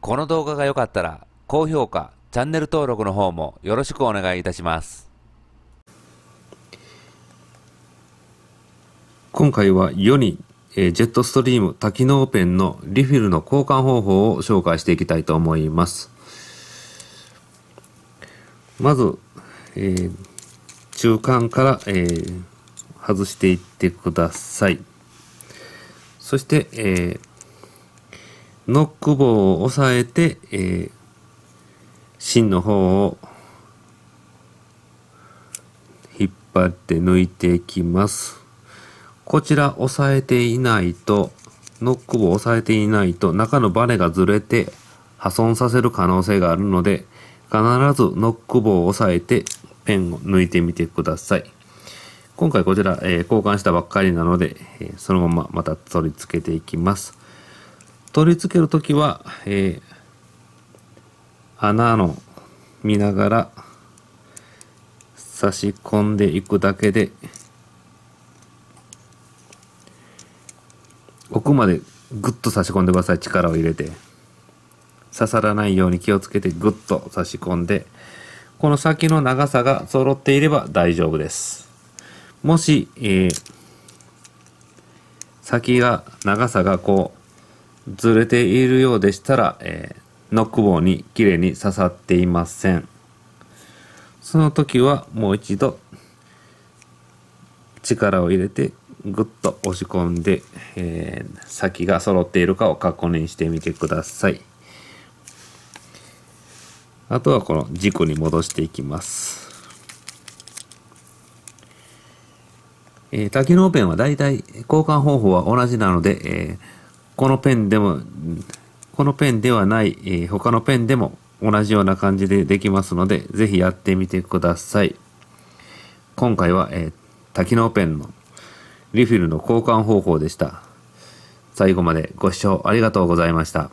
この動画が良かったら高評価、チャンネル登録の方もよろしくお願いいたします。今回は世にジェットストリーム多機能ペンのリフィルの交換方法を紹介していきたいと思います。まず、中間から、外していってください。そして、ノック棒を押さえて、芯の方を引っ張って抜いていきます。こちら押さえていないと、ノック棒を押さえていないと中のバネがずれて破損させる可能性があるので、必ずノック棒を押さえてペンを抜いてみてください。今回こちら、交換したばっかりなので、そのまままた取り付けていきます。取り付けるときは、穴の見ながら差し込んでいくだけで奥までぐっと差し込んでください。力を入れて刺さらないように気をつけてぐっと差し込んで、この先の長さが揃っていれば大丈夫です。もし、先が長さがこうずれているようでしたら、ノック棒にきれいに刺さっていません。その時はもう一度力を入れてぐっと押し込んで、先が揃っているかを確認してみてください。あとはこの軸に戻していきます。多機能ペンはだいたい交換方法は同じなので、このペンではない、他のペンでも同じような感じでできますので、ぜひやってみてください。今回は、多機能ペンのリフィルの交換方法でした。最後までご視聴ありがとうございました。